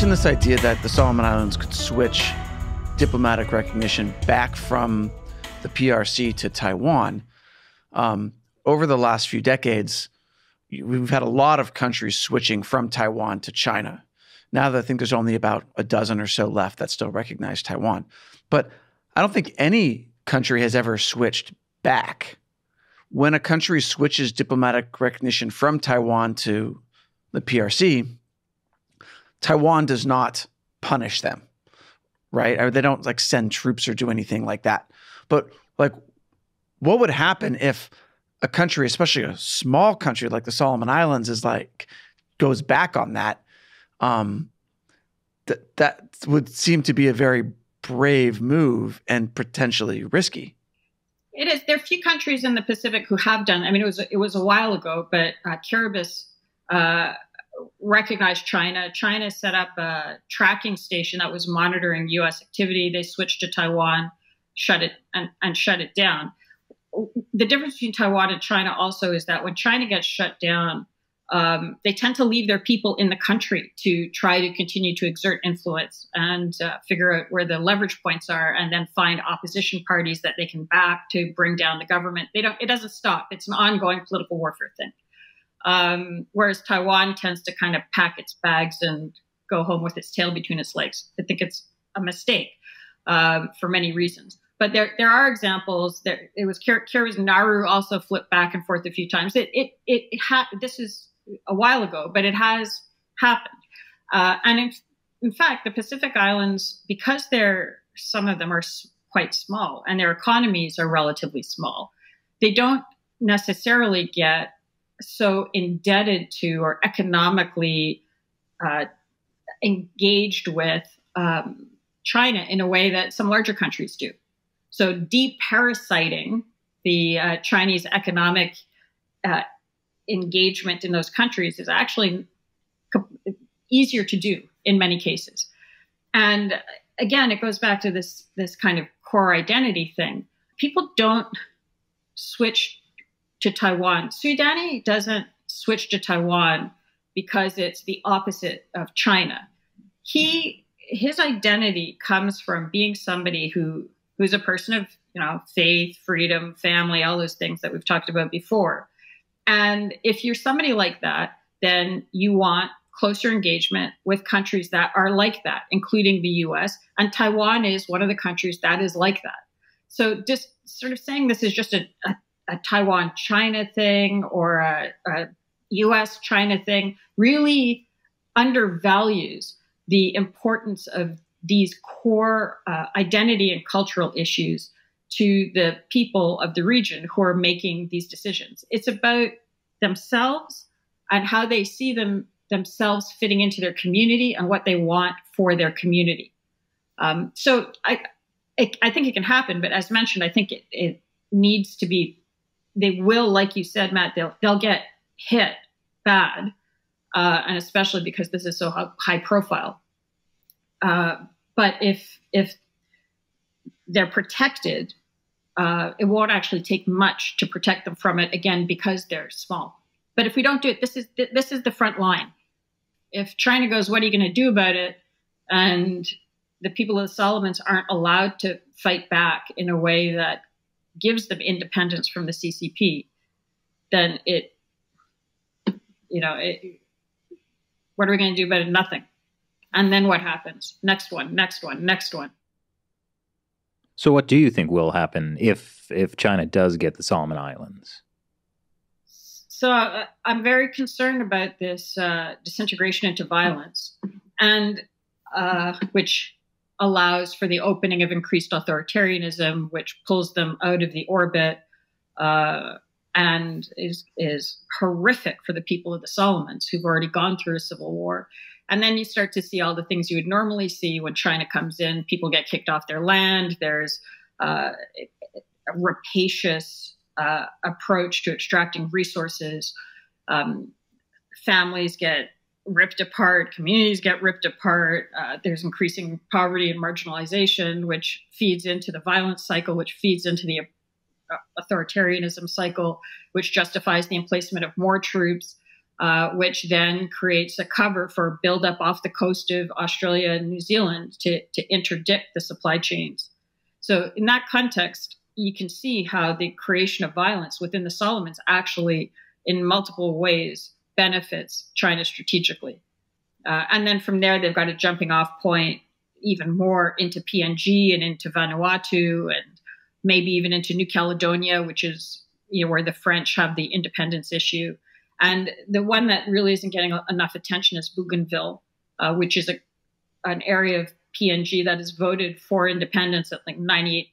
mentioned this idea that the Solomon Islands could switch diplomatic recognition back from the PRC to Taiwan. Over the last few decades, we've had a lot of countries switching from Taiwan to China. Now that I think there's only about a dozen or so left that still recognize Taiwan. But I don't think any country has ever switched back. When a country switches diplomatic recognition from Taiwan to the PRC, Taiwan does not punish them, right? Or they don't like send troops or do anything like that. But like, what would happen if a country, especially a small country like the Solomon Islands, is like goes back on that? That would seem to be a very brave move and potentially risky. It is. There are few countries in the Pacific who have done. I mean, it was a while ago, but Kiribati recognized China. China set up a tracking station that was monitoring U.S. activity. They switched to Taiwan, shut it down. The difference between Taiwan and China also is that when China gets shut down, they tend to leave their people in the country to try to continue to exert influence and figure out where the leverage points are, and then find opposition parties that they can back to bring down the government. It doesn't stop. It's an ongoing political warfare thing. Whereas Taiwan tends to kind of pack its bags and go home with its tail between its legs. I think it's a mistake for many reasons. But there are examples. It was Kiribati, Nauru also flipped back and forth a few times. This is a while ago, but it has happened. And in fact, the Pacific Islands, because some of them are quite small and their economies are relatively small, they don't necessarily get so indebted to or economically engaged with China in a way that some larger countries do. So deparasiting the Chinese economic engagement in those countries is actually easier to do in many cases. And again, it goes back to this kind of core identity thing. People don't switch to Taiwan. Suidani doesn't switch to Taiwan because it's the opposite of China. His identity comes from being somebody who's a person of, faith, freedom, family, all those things that we've talked about before. And if you're somebody like that, then you want closer engagement with countries that are like that, including the US. And Taiwan is one of the countries that is like that. So just sort of saying this is just a Taiwan-China thing or a US-China thing really undervalues the importance of these core identity and cultural issues to the people of the region who are making these decisions. It's about themselves and how they see themselves fitting into their community and what they want for their community. So I think it can happen, but as mentioned, I think it needs to be, they will, like you said, Matt, they'll get hit bad, and especially because this is so high profile. But if they're protected, it won't actually take much to protect them from it, again, because they're small. But if we don't do it, this is the front line. If China goes, what are you going to do about it? And the people of the Solomons aren't allowed to fight back in a way that gives them independence from the CCP, then what are we going to do about it? Nothing. And then what happens? Next one, next one, next one. So what do you think will happen if China does get the Solomon Islands? So I'm very concerned about this disintegration into violence, and which allows for the opening of increased authoritarianism, which pulls them out of the orbit and is horrific for the people of the Solomons who've already gone through a civil war. And then you start to see all the things you would normally see when China comes in. People get kicked off their land. There's a rapacious approach to extracting resources. Families get ripped apart. Communities get ripped apart. There's increasing poverty and marginalization, which feeds into the violence cycle, which feeds into the authoritarianism cycle, which justifies the emplacement of more troops. which then creates a cover for buildup off the coast of Australia and New Zealand to interdict the supply chains. So in that context, you can see how the creation of violence within the Solomons actually, in multiple ways, benefits China strategically. And then from there, they've got a jumping off point even more into PNG and into Vanuatu and maybe even into New Caledonia, which is, you know, where the French have the independence issue. And the one that really isn't getting enough attention is Bougainville, which is an area of PNG that is voted for independence at like 98%.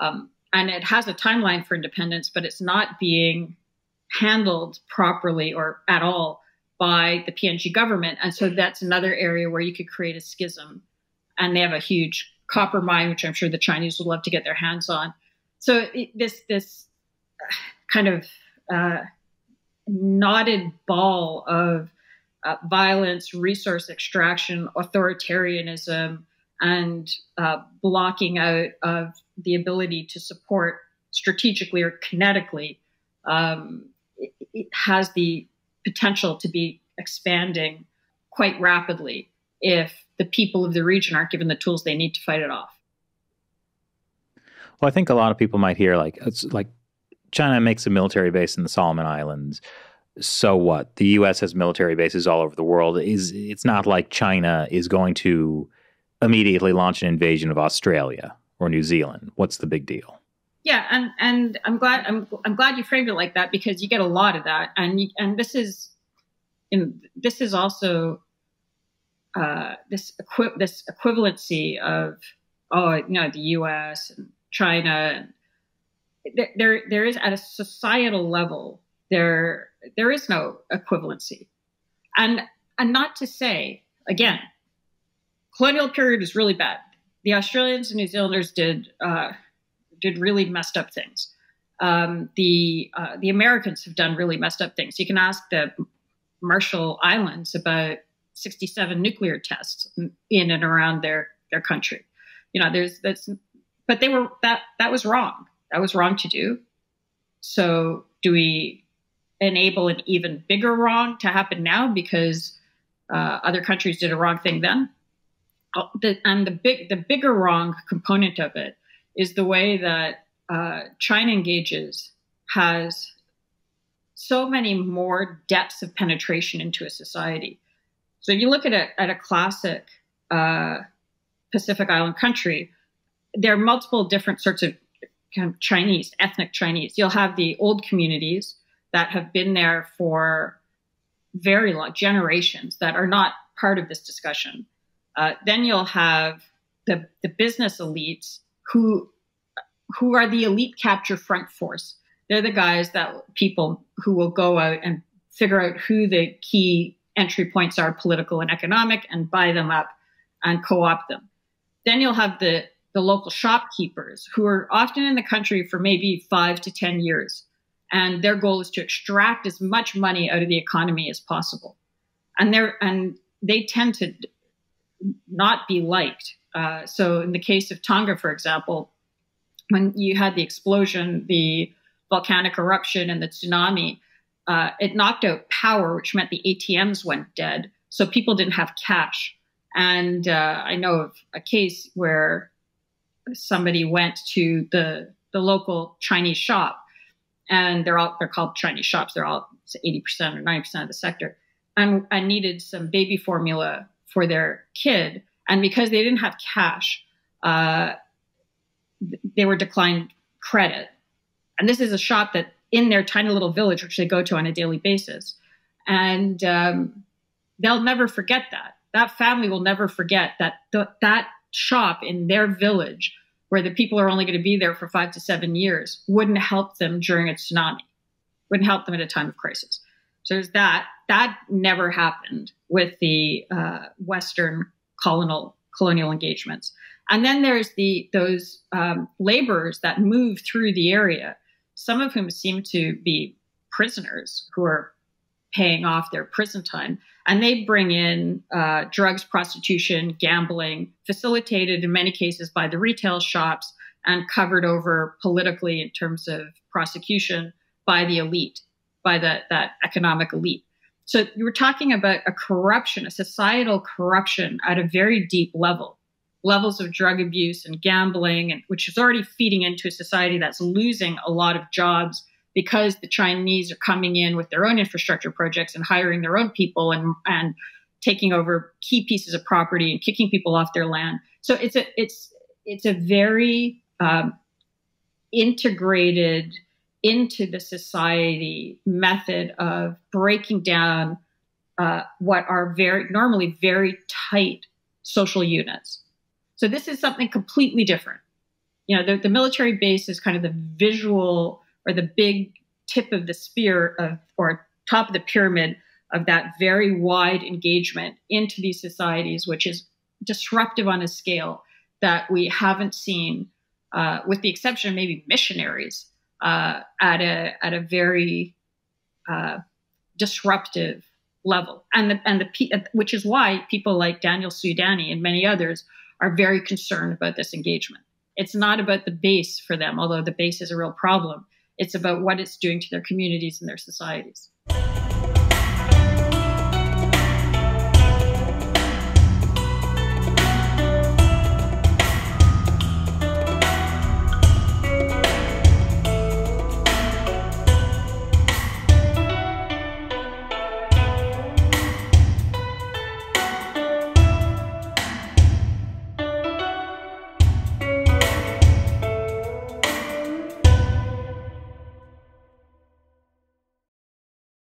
And it has a timeline for independence, but it's not being handled properly or at all by the PNG government. And so that's another area where you could create a schism. And they have a huge copper mine, which I'm sure the Chinese would love to get their hands on. So this kind of knotted ball of violence, resource extraction, authoritarianism, and blocking out of the ability to support strategically or kinetically, it has the potential to be expanding quite rapidly if the people of the region aren't given the tools they need to fight it off. Well, I think a lot of people might hear like China makes a military base in the Solomon Islands. So what? The U.S. has military bases all over the world. It's not like China is going to immediately launch an invasion of Australia or New Zealand. What's the big deal? Yeah, and I'm glad you framed it like that, because you get a lot of that, and this is also this equivalency of, oh, you know, the U.S. and China. There is, at a societal level, there is no equivalency, and not to say again, colonial period was really bad. The Australians and New Zealanders did really messed up things. The Americans have done really messed up things. You can ask the Marshall Islands about 67 nuclear tests in and around their country. You know, but they were, that was wrong. That was wrong to do. So do we enable an even bigger wrong to happen now because other countries did a wrong thing then? And the bigger wrong component of it is the way that China engages has so many more depths of penetration into a society. So if you look at a classic Pacific Island country, there are multiple different sorts of kind of Chinese, ethnic Chinese. You'll have the old communities that have been there for very long, generations, that are not part of this discussion. Then you'll have the business elites who are the elite capture front force. They're the guys that people who will go out and figure out who the key entry points are, political and economic, and buy them up and co-opt them. Then you'll have the local shopkeepers who are often in the country for maybe 5 to 10 years. And their goal is to extract as much money out of the economy as possible. And they tend to not be liked. So in the case of Tonga, for example, when you had the explosion, the volcanic eruption and the tsunami, it knocked out power, which meant the ATMs went dead. So people didn't have cash. And I know of a case where somebody went to the local Chinese shop, and they're called Chinese shops. They're all 80% or 90% of the sector, and I needed some baby formula for their kid. And because they didn't have cash, they were declined credit. And this is a shop that in their tiny little village, which they go to on a daily basis. And they'll never forget that. That family will never forget that that shop in their village, where the people are only going to be there for 5 to 7 years, wouldn't help them during a tsunami, wouldn't help them at a time of crisis. So there's that. That never happened with the Western colonial engagements. And then there's those laborers that move through the area, some of whom seem to be prisoners who are paying off their prison time. And they bring in drugs, prostitution, gambling, facilitated in many cases by the retail shops and covered over politically in terms of prosecution by the elite, by that economic elite. So you were talking about a corruption, a societal corruption at a very deep level, levels of drug abuse and gambling, and which is already feeding into a society that's losing a lot of jobs because the Chinese are coming in with their own infrastructure projects and hiring their own people and taking over key pieces of property and kicking people off their land. So it's a very integrated into the society method of breaking down what are normally very tight social units. So this is something completely different. You know, the military base is kind of the visual or the big tip of the spear of, or top of the pyramid of that very wide engagement into these societies, which is disruptive on a scale that we haven't seen, with the exception of maybe missionaries, at a very disruptive level, and which is why people like Daniel Suidani and many others are very concerned about this engagement. It's not about the base for them, although the base is a real problem. It's about what it's doing to their communities and their societies.